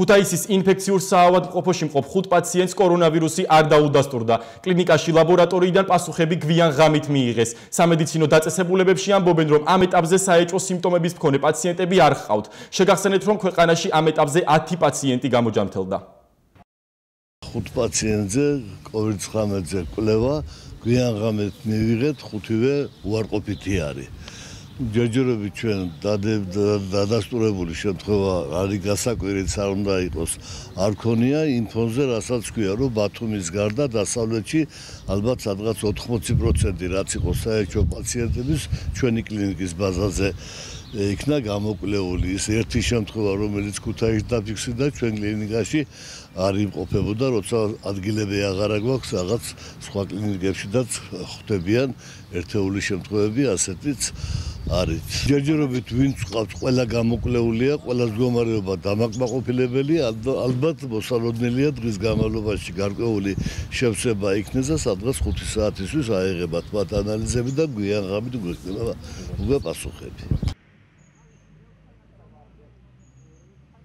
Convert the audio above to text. ქუთაისის ინფექციურ საავადმყოფოში მყოფ 5 პაციენტს კორონავირუსი არ დაუდასტურდა. კლინიკაში ლაბორატორიიდან პასუხები გვიან ღამით მიიღეს. სამედიცინო დაწესებულებებში ამბობენ, რომ ამ ეტაპზე საეჭვო სიმპტომების მქონე პაციენტები არ ხავთ. შეგახსენეთ, რომ ქვეყანაში ამ ეტაპზე 10 პაციენტი გამოჯამრთელდა. 5 პაციენტზე COVID-19-ზე კვლევა გვიან ღამით მივიღეთ, 5-ივე უარყოფითი არის. ჯერჯერობით ჩვენ დადასტურებული შემთხვევა არის გასაკვირიც არ უნდა იყოს. არ ქონია იმ ფონზე, რასაც ქვია, რომ ბათუმის გარდა დასავლეთში ალბათ სადღაც 80% რაც იყო საერთო პაციენტების ჩვენი კლინიკის ბაზაზე იქნა გამოკვლეული. ეს ერთი შემთხვევა, რომელიც ქუთაისში დაფიქსირდა, ჩვენ კლინიკაში არ იმყოფებოდა, როცა ადგილები აღარ გვაქვს, რაღაც სხვა კლინიკებშიდაც ხვდებიან ერთეული შემთხვევები, ასეთიც არის. ჯერჯერობით ვინც ყავს, ყველა გამოკვლეულია, ყველა მდგომარეობა დამაკმაყოფილებელი, ალბათ მოსალოდნელია დღის განმავლობაში გარკვეული შევსება იქნება, სადღაც 5 საათისთვის აიღებათ მათ ანალიზები და გვიან ღამით გვექნება უკვე პასუხები.